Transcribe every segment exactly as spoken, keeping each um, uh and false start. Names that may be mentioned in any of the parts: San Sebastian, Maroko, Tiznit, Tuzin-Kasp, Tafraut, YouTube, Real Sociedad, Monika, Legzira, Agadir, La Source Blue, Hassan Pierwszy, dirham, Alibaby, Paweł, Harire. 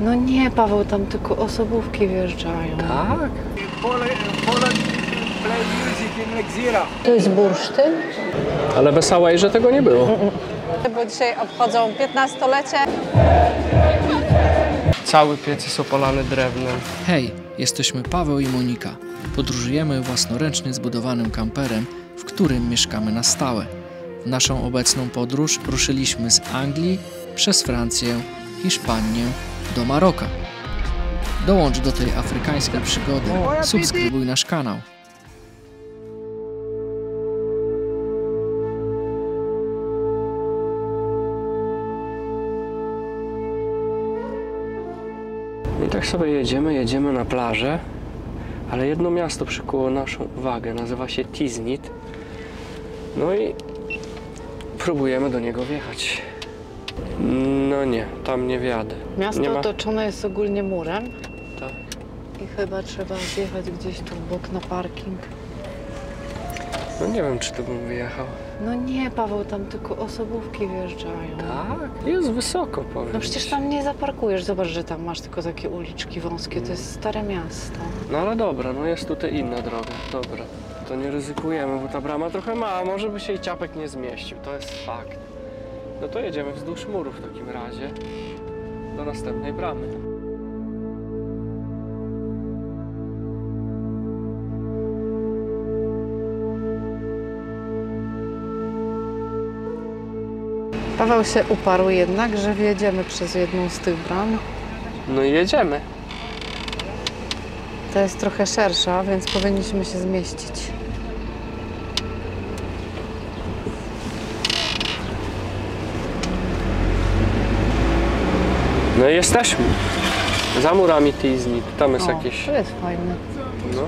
No nie, Paweł, tam tylko osobówki wjeżdżają. Tak? To jest bursztyn? Ale w Wesołejrze tego nie było. Bo dzisiaj obchodzą piętnastolecie. Cały piec jest opalany drewnem. Hej, jesteśmy Paweł i Monika. Podróżujemy własnoręcznie zbudowanym kamperem, w którym mieszkamy na stałe. W naszą obecną podróż ruszyliśmy z Anglii, przez Francję, Hiszpanię do Maroka. Dołącz do tej afrykańskiej przygody, subskrybuj nasz kanał. I tak sobie jedziemy, jedziemy na plażę, ale jedno miasto przykuło naszą uwagę, nazywa się Tiznit. No i próbujemy do niego wjechać. No nie, tam nie wjadę. Miasto nie ma... otoczone jest ogólnie murem. Tak. I chyba trzeba wjechać gdzieś tu w bok na parking. No nie wiem, czy tu bym wyjechał. No nie, Paweł, tam tylko osobówki wjeżdżają. Tak? Jest wysoko, powiem. No przecież tam nie zaparkujesz. Zobacz, że tam masz tylko takie uliczki wąskie. To jest stare miasto. No ale dobra, no jest tutaj inna droga. Dobra, to nie ryzykujemy, bo ta brama trochę mała. Może by się i ciapek nie zmieścił. To jest fakt. No to jedziemy wzdłuż muru w takim razie do następnej bramy. Paweł się uparł jednak, że wjedziemy przez jedną z tych bram. No i jedziemy. To jest trochę szersza, więc powinniśmy się zmieścić. No i jesteśmy. Za murami Tiznit. Tam jest o, jakieś... to jest fajne. No.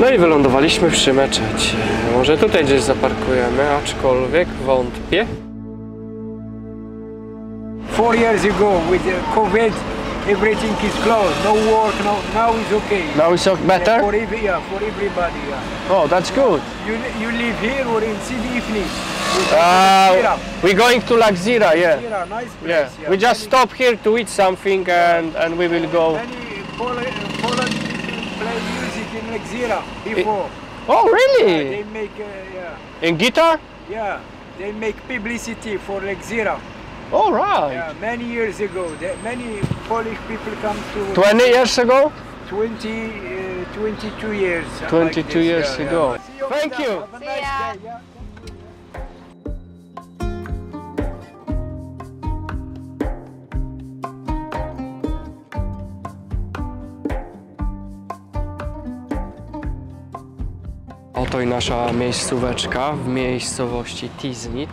No i wylądowaliśmy przy meczecie. Może tutaj gdzieś zaparkujemy, aczkolwiek wątpię. Four years ago, with COVID, everything is closed. No work. No, now it's okay. Now it's better. For every, yeah, for everybody. Yeah. Oh, that's good. You you live here or in city evening? Uh, we're going to Legzira. Yeah. Legzira, nice place. Yeah. Yeah. We just stop here to eat something and and we will go. Many Poland, Poland play music in Legzira before. It, oh, really? Yeah, they make uh, yeah. In guitar? Yeah, they make publicity for Legzira. All right. Yeah, many years ago, many Polish people come to. Twenty years ago. Twenty, uh, twenty-two years. Twenty-two like years yeah, ago. Yeah. You Thank you. Have a nice day, yeah? Oto i nasza miejscóweczka w miejscowości Tiznit.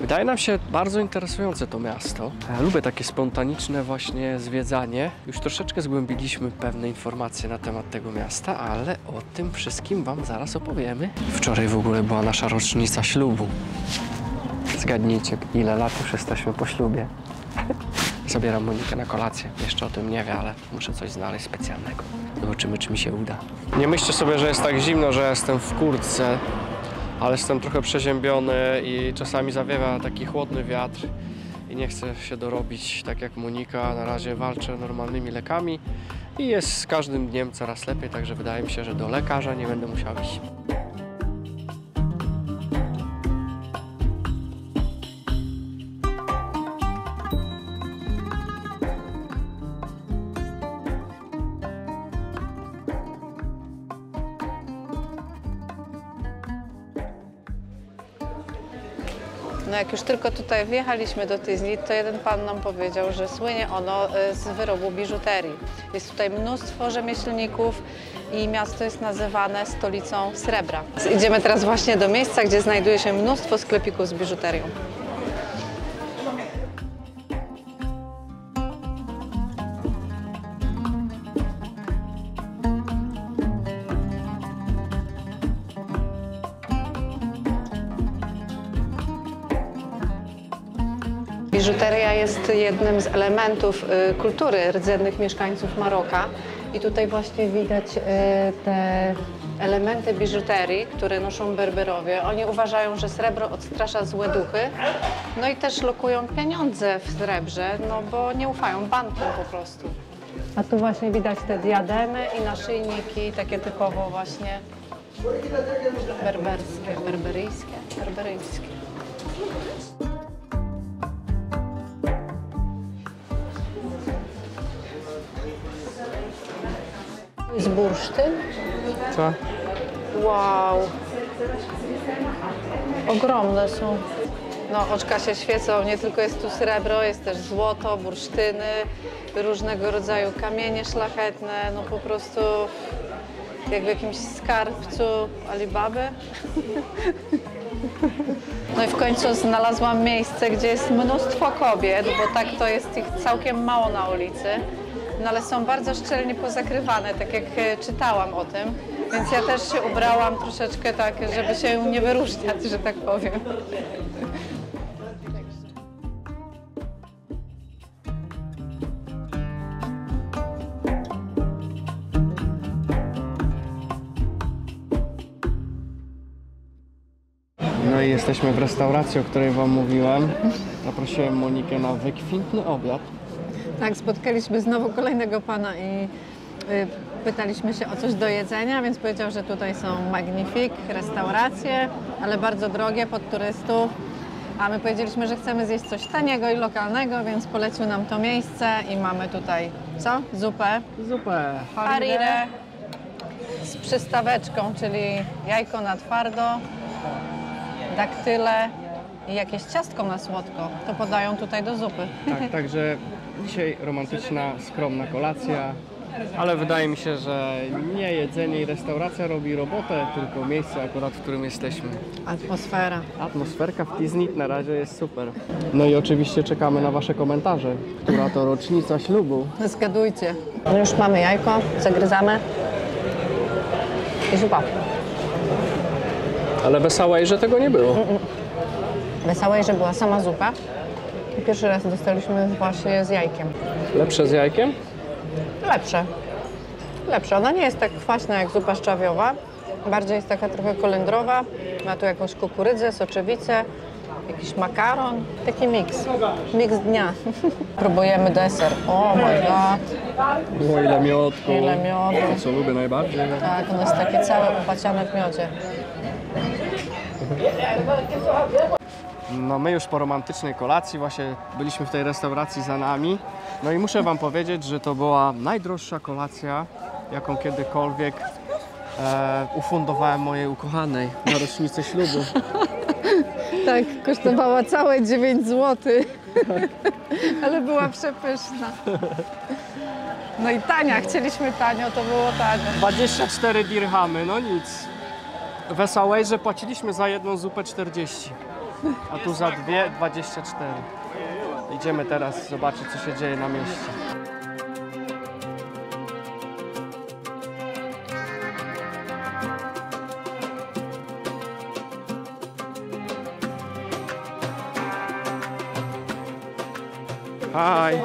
Wydaje nam się bardzo interesujące to miasto. Lubię takie spontaniczne właśnie zwiedzanie. Już troszeczkę zgłębiliśmy pewne informacje na temat tego miasta, ale o tym wszystkim wam zaraz opowiemy. Wczoraj w ogóle była nasza rocznica ślubu. Zgadnijcie, ile lat już jesteśmy po ślubie. Zabieram Monikę na kolację. Jeszcze o tym nie wie, ale muszę coś znaleźć specjalnego. Zobaczymy, czy mi się uda. Nie myślcie sobie, że jest tak zimno, że jestem w kurtce. Ale jestem trochę przeziębiony i czasami zawiewa taki chłodny wiatr i nie chcę się dorobić, tak jak Monika. Na razie walczę normalnymi lekami i jest z każdym dniem coraz lepiej, także wydaje mi się, że do lekarza nie będę musiał iść. No jak już tylko tutaj wjechaliśmy do Tiznit, to jeden pan nam powiedział, że słynie ono z wyrobu biżuterii. Jest tutaj mnóstwo rzemieślników i miasto jest nazywane stolicą srebra. Idziemy teraz właśnie do miejsca, gdzie znajduje się mnóstwo sklepików z biżuterią. Biżuteria jest jednym z elementów kultury rdzennych mieszkańców Maroka i tutaj właśnie widać te elementy biżuterii, które noszą Berberowie. Oni uważają, że srebro odstrasza złe duchy, no i też lokują pieniądze w srebrze, no bo nie ufają bankom po prostu. A tu właśnie widać te diademy i naszyjniki, takie typowo właśnie berberskie, berberyjskie, berberyjskie. Z bursztyn? Co? Wow! Ogromne są. No, oczka się świecą, nie tylko jest tu srebro, jest też złoto, bursztyny, różnego rodzaju kamienie szlachetne, no po prostu jak w jakimś skarbcu Alibaby. No i w końcu znalazłam miejsce, gdzie jest mnóstwo kobiet, bo tak to jest ich całkiem mało na ulicy. No ale są bardzo szczelnie pozakrywane, tak jak czytałam o tym, więc ja też się ubrałam troszeczkę tak, żeby się nie wyróżniać, że tak powiem. No i jesteśmy w restauracji, o której wam mówiłam. Zaprosiłem Monikę na wykwintny obiad. Tak, spotkaliśmy znowu kolejnego pana i pytaliśmy się o coś do jedzenia, więc powiedział, że tutaj są magnifique restauracje, ale bardzo drogie, pod turystów. A my powiedzieliśmy, że chcemy zjeść coś taniego i lokalnego, więc polecił nam to miejsce i mamy tutaj, co? Zupę. Zupę. Harire z przystaweczką, czyli jajko na twardo, daktyle i jakieś ciastko na słodko. To podają tutaj do zupy. Tak, także... Dzisiaj romantyczna, skromna kolacja, ale wydaje mi się, że nie jedzenie i restauracja robi robotę, tylko miejsce akurat, w którym jesteśmy. Atmosfera. Atmosferka w Tiznit na razie jest super. No i oczywiście czekamy na wasze komentarze, która to rocznica ślubu. Zgadujcie. No już mamy jajko, zagryzamy i zupa. Ale wesołej, że tego nie było. Mm-mm. Wesołej, że była sama zupa. Pierwszy raz dostaliśmy właśnie z jajkiem. Lepsze z jajkiem? Lepsze. Lepsze. Ona nie jest tak kwaśna jak zupa szczawiowa. Bardziej jest taka trochę kolendrowa. Ma tu jakąś kukurydzę, soczewicę, jakiś makaron. Taki miks. Miks dnia. Próbujemy deser. O mój god. O, ile miodku. Ile miodu. To, co lubię najbardziej. Tak, on jest taki cały upaciany w miodzie. No my już po romantycznej kolacji właśnie byliśmy w tej restauracji za nami. No i muszę wam powiedzieć, że to była najdroższa kolacja, jaką kiedykolwiek e, ufundowałem mojej ukochanej na rocznicę ślubu. Tak, kosztowała całe dziewięć złotych, tak. Ale była przepyszna. No i tania, chcieliśmy tanio, to było tanio. dwadzieścia cztery dirhamy, no nic. Wesołej, że płaciliśmy za jedną zupę czterdzieści. A tu za dwie dwadzieścia cztery. Idziemy teraz zobaczyć, co się dzieje na mieście. Hi.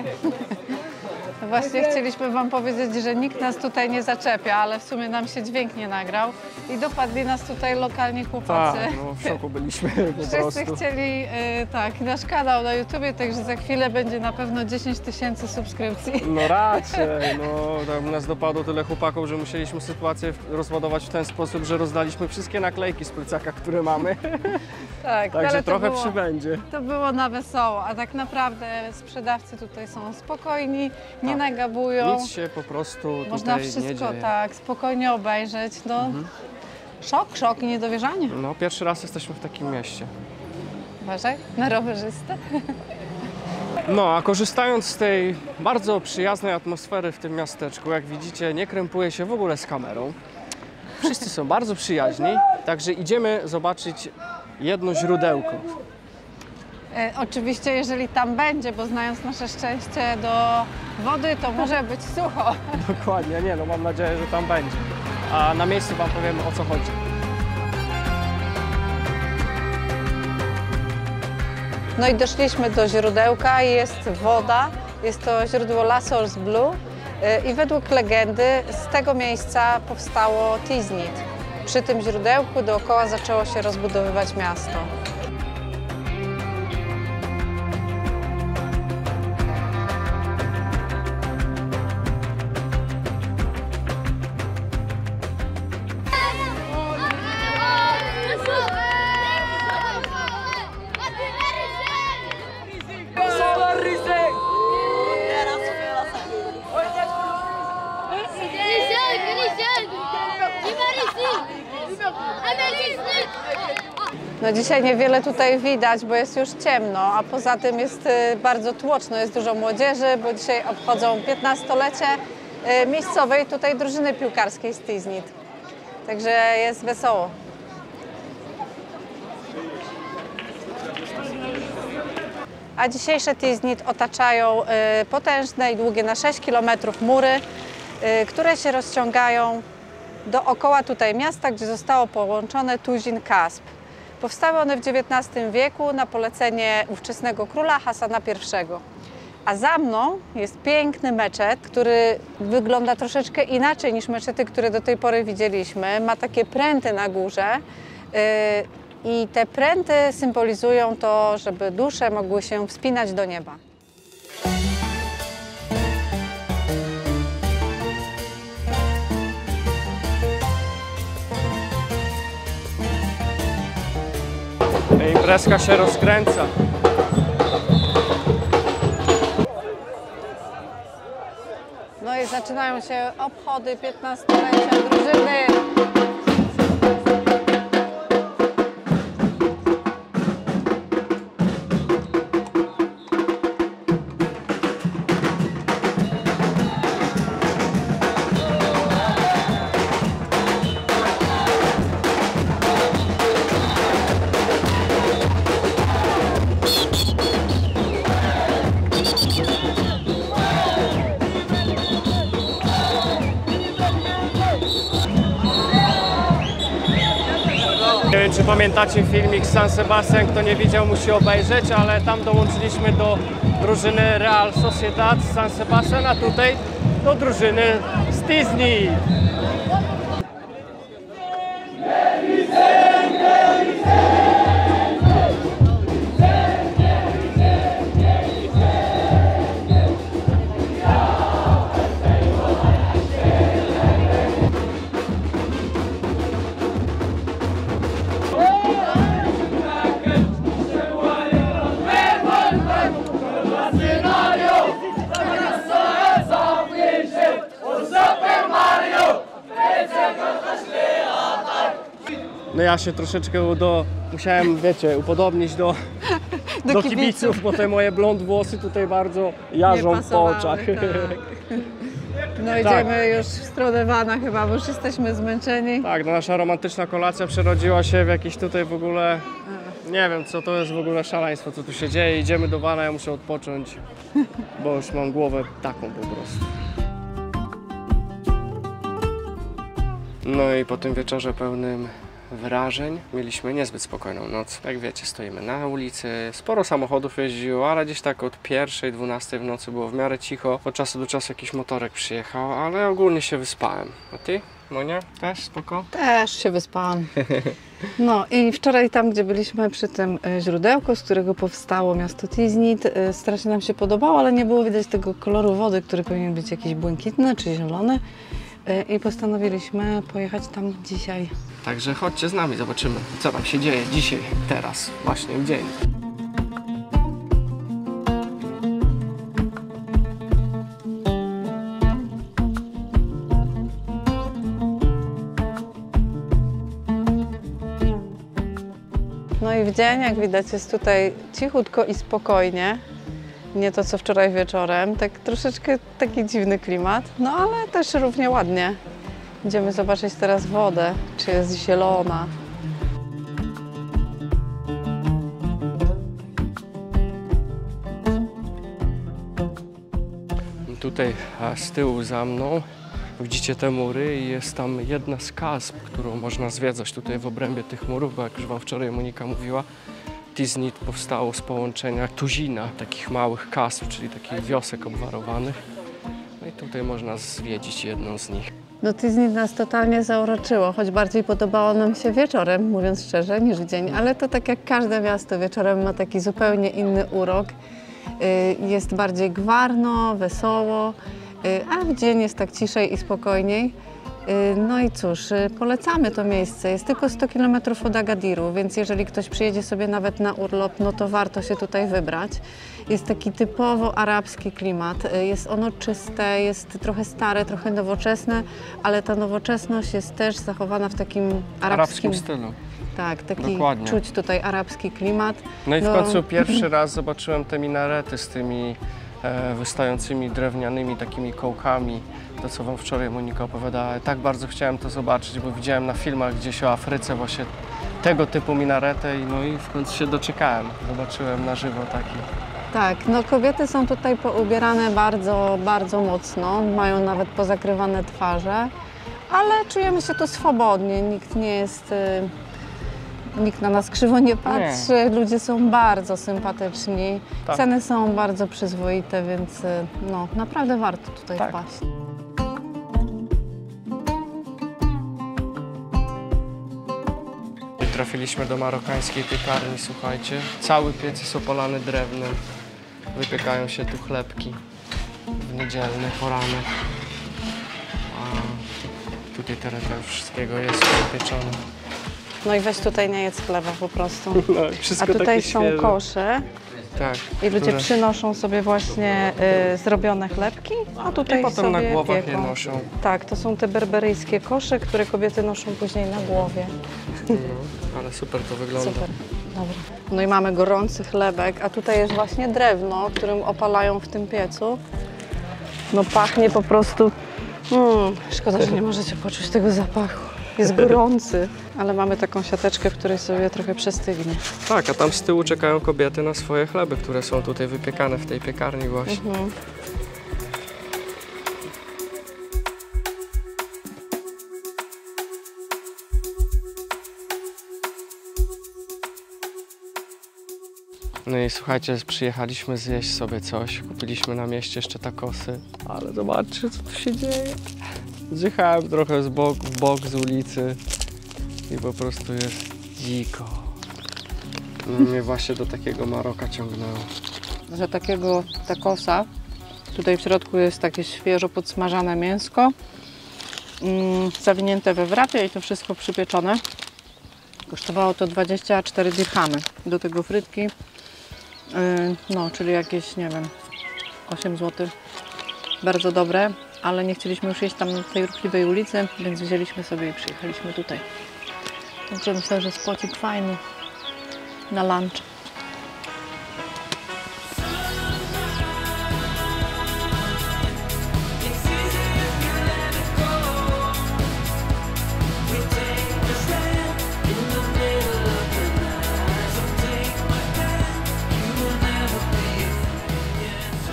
Hi. Właśnie chcieliśmy wam powiedzieć, że nikt nas tutaj nie zaczepia, ale w sumie nam się dźwięk nie nagrał i dopadli nas tutaj lokalni chłopacy. Tak, no w szoku byliśmy po Wszyscy prostu. Chcieli, yy, tak, nasz kanał na YouTubie, także za chwilę będzie na pewno dziesięć tysięcy subskrypcji. No raczej, no tam nas dopadło tyle chłopaków, że musieliśmy sytuację rozładować w ten sposób, że rozdaliśmy wszystkie naklejki z plecaka, które mamy. Tak, także ale trochę było, przybędzie. To było na wesoło, a tak naprawdę sprzedawcy tutaj są spokojni, nie tak. nagabują. Nic się po prostu tutaj Można wszystko nie dzieje. Tak, spokojnie obejrzeć. No. Mhm. Szok, szok i niedowierzanie. No, pierwszy raz jesteśmy w takim mieście. Uważaj, na rowerzystę. No, a korzystając z tej bardzo przyjaznej atmosfery w tym miasteczku, jak widzicie, nie krępuję się w ogóle z kamerą. Wszyscy są bardzo przyjaźni, także idziemy zobaczyć jedno źródełko. E, oczywiście, jeżeli tam będzie, bo znając nasze szczęście do wody, to może być sucho. Dokładnie, nie, no mam nadzieję, że tam będzie. A na miejscu wam powiemy, o co chodzi. No i doszliśmy do źródełka, jest woda, jest to źródło La Source Blue i według legendy z tego miejsca powstało Tiznit. Przy tym źródełku dookoła zaczęło się rozbudowywać miasto. No dzisiaj niewiele tutaj widać, bo jest już ciemno, a poza tym jest bardzo tłoczno, jest dużo młodzieży, bo dzisiaj obchodzą piętnastolecie miejscowej tutaj drużyny piłkarskiej z Tiznit. Także jest wesoło. A dzisiejsze Tiznit otaczają potężne i długie na sześć kilometrów mury, które się rozciągają dookoła tutaj miasta, gdzie zostało połączone Tuzin-Kasp. Powstały one w dziewiętnastym wieku na polecenie ówczesnego króla Hassana Pierwszego. A za mną jest piękny meczet, który wygląda troszeczkę inaczej niż meczety, które do tej pory widzieliśmy. Ma takie pręty na górze i te pręty symbolizują to, żeby dusze mogły się wspinać do nieba. Imprezka się rozkręca. No i zaczynają się obchody piętnastolecia drużyny. Nie wiem, czy pamiętacie filmik San Sebastian, kto nie widział, musi obejrzeć, ale tam dołączyliśmy do drużyny Real Sociedad z San Sebastian, a tutaj do drużyny z Tiznit. No ja się troszeczkę do, musiałem, wiecie, upodobnić do, do, do kibiców, kibiców, bo te moje blond włosy tutaj bardzo jarzą po oczach. Tak. No idziemy tak. Już w stronę Vana chyba, bo już jesteśmy zmęczeni. Tak, no nasza romantyczna kolacja przerodziła się w jakieś tutaj w ogóle, nie wiem co, to jest w ogóle szaleństwo, co tu się dzieje. Idziemy do Vana, ja muszę odpocząć, bo już mam głowę taką po prostu. No i po tym wieczorze pełnym wrażeń mieliśmy niezbyt spokojną noc. Jak wiecie, stoimy na ulicy, sporo samochodów jeździło, ale gdzieś tak od pierwszej, dwunastej w nocy było w miarę cicho. Od czasu do czasu jakiś motorek przyjechał, ale ogólnie się wyspałem. A ty, Monia, też spoko? Też się wyspałam. No i wczoraj tam, gdzie byliśmy przy tym źródełku, z którego powstało miasto Tiznit, strasznie nam się podobało, ale nie było widać tego koloru wody, który powinien być jakiś błękitny czy zielony. I postanowiliśmy pojechać tam dzisiaj. Także chodźcie z nami, zobaczymy, co tam się dzieje dzisiaj, teraz, właśnie w dzień. No i w dzień, jak widać, jest tutaj cichutko i spokojnie. Nie to, co wczoraj wieczorem, tak troszeczkę taki dziwny klimat, no ale też równie ładnie. Idziemy zobaczyć teraz wodę, czy jest zielona. Tutaj z tyłu za mną widzicie te mury i jest tam jedna z kasb, którą można zwiedzać tutaj w obrębie tych murów, bo jak już wam wczoraj Monika mówiła, Tiznit powstało z połączenia tuzina, takich małych kasp, czyli takich wiosek obwarowanych. No i tutaj można zwiedzić jedną z nich. No Tiznit nas totalnie zauroczyło, choć bardziej podobało nam się wieczorem, mówiąc szczerze, niż w dzień. Ale to tak jak każde miasto, wieczorem ma taki zupełnie inny urok. Jest bardziej gwarno, wesoło, a w dzień jest tak ciszej i spokojniej. No i cóż, polecamy to miejsce. Jest tylko sto kilometrów od Agadiru, więc jeżeli ktoś przyjedzie sobie nawet na urlop, no to warto się tutaj wybrać. Jest taki typowo arabski klimat. Jest ono czyste, jest trochę stare, trochę nowoczesne, ale ta nowoczesność jest też zachowana w takim arabskim, arabskim stylu. Tak, taki dokładnie. Czuć tutaj arabski klimat. No i w no... końcu pierwszy raz zobaczyłem te minarety z tymi e, wystającymi drewnianymi takimi kołkami. To, co wam wczoraj Monika opowiadała, tak bardzo chciałem to zobaczyć, bo widziałem na filmach gdzieś o Afryce właśnie tego typu minarety, no i w końcu się doczekałem, zobaczyłem na żywo taki. Tak, no kobiety są tutaj poubierane bardzo, bardzo mocno, mają nawet pozakrywane twarze, ale czujemy się tu swobodnie, nikt nie jest, nikt na nas krzywo nie patrzy, nie. Ludzie są bardzo sympatyczni, tak. Ceny są bardzo przyzwoite, więc no naprawdę warto tutaj tak. wpaść. Trafiliśmy do marokańskiej piekarni, słuchajcie. Cały piec jest opalany drewnem. Wypiekają się tu chlebki w niedzielny poranek. A tutaj teraz wszystkiego jest pieczone. No i weź tutaj nie jedz chleba po prostu. No, wszystko a tutaj są świeże. Kosze. Tak, i ludzie które... przynoszą sobie właśnie y, zrobione chlebki, a tutaj i potem sobie na głowach pieką. Je noszą. Tak, to są te berberyjskie kosze, które kobiety noszą później na głowie. No, ale super to wygląda. Super. Dobra. No i mamy gorący chlebek, a tutaj jest właśnie drewno, którym opalają w tym piecu. No pachnie po prostu... Mm, szkoda, że nie możecie poczuć tego zapachu. Jest gorący, ale mamy taką siateczkę, w której sobie trochę przestygnie. Tak, a tam z tyłu czekają kobiety na swoje chleby, które są tutaj wypiekane w tej piekarni właśnie. Mhm. No i słuchajcie, przyjechaliśmy zjeść sobie coś, kupiliśmy na mieście jeszcze takosy, ale zobaczcie, co tu się dzieje. Zjechałem trochę z bok, w bok z ulicy i po prostu jest dziko. Mnie właśnie do takiego Maroka ciągnęło. Za takiego takosa, tutaj w środku jest takie świeżo podsmażane mięsko, mm, zawinięte we wrapie i to wszystko przypieczone. Kosztowało to dwadzieścia cztery dirhamy. Do tego frytki, yy, no czyli jakieś, nie wiem, osiem złotych. Bardzo dobre. Ale nie chcieliśmy już jeść tam na tej ruchliwej ulicy, więc wzięliśmy sobie i przyjechaliśmy tutaj. Także myślę, że spocik fajny na lunch.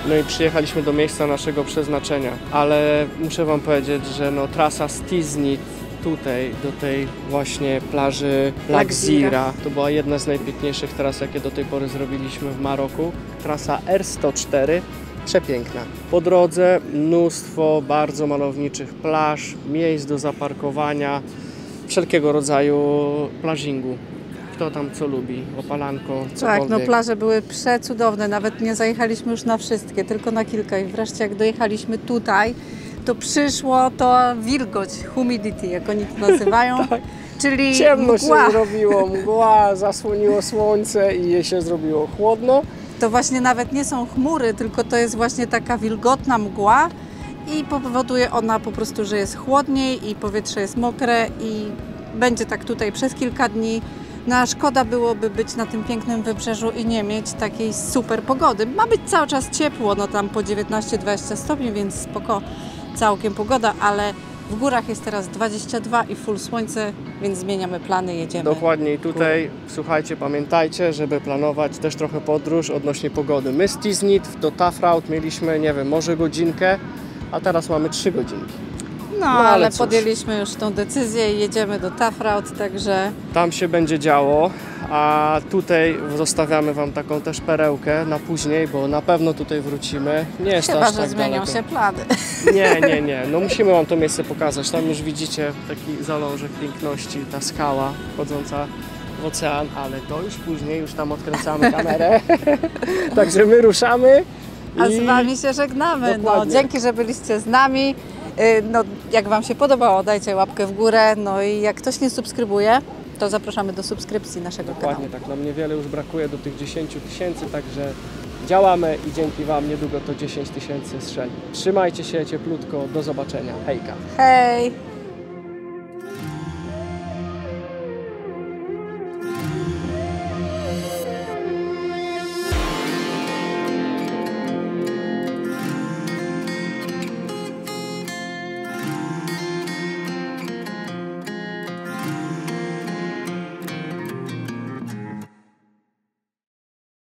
No i przyjechaliśmy do miejsca naszego przeznaczenia, ale muszę wam powiedzieć, że no, trasa z Tiznit tutaj, do tej właśnie plaży Legzira, to była jedna z najpiękniejszych tras, jakie do tej pory zrobiliśmy w Maroku. Trasa R sto cztery, przepiękna. Po drodze mnóstwo bardzo malowniczych plaż, miejsc do zaparkowania, wszelkiego rodzaju plażingu. Kto tam co lubi, opalanko, cokolwiek. Tak, no plaże były przecudowne, nawet nie zajechaliśmy już na wszystkie, tylko na kilka i wreszcie jak dojechaliśmy tutaj, to przyszło to wilgoć, humidity, jak oni to nazywają, tak. Czyli ciemno mgła. się zrobiło, mgła zasłoniło słońce i je się zrobiło chłodno. To właśnie nawet nie są chmury, tylko to jest właśnie taka wilgotna mgła i powoduje ona po prostu, że jest chłodniej i powietrze jest mokre i będzie tak tutaj przez kilka dni. No a szkoda byłoby być na tym pięknym wybrzeżu i nie mieć takiej super pogody. Ma być cały czas ciepło, no tam po dziewiętnaście dwadzieścia stopni, więc spoko, całkiem pogoda, ale w górach jest teraz dwadzieścia dwa i full słońce, więc zmieniamy plany, jedziemy. Dokładnie i tutaj, słuchajcie, pamiętajcie, żeby planować też trochę podróż odnośnie pogody. My z Tiznit do Tafraut mieliśmy, nie wiem, może godzinkę, a teraz mamy trzy godzinki. No, no, ale, ale podjęliśmy już tą decyzję i jedziemy do Tafraut, także... Tam się będzie działo. A tutaj zostawiamy wam taką też perełkę na później, bo na pewno tutaj wrócimy. Nie jest to aż tak daleko. Chyba, że zmienią się plany. Nie, nie, nie. No musimy wam to miejsce pokazać. Tam już widzicie taki zalążek piękności, ta skała wchodząca w ocean, ale to już później, już tam odkręcamy kamerę. Także my ruszamy. A z wami się żegnamy. No, dzięki, że byliście z nami. No, jak wam się podobało, dajcie łapkę w górę. No i jak ktoś nie subskrybuje, to zapraszamy do subskrypcji naszego Dokładnie kanału. Dokładnie tak. Nam niewiele już brakuje do tych dziesięciu tysięcy, także działamy i dzięki wam niedługo to dziesięć tysięcy strzeli. Trzymajcie się cieplutko. Do zobaczenia. Hejka. Hej!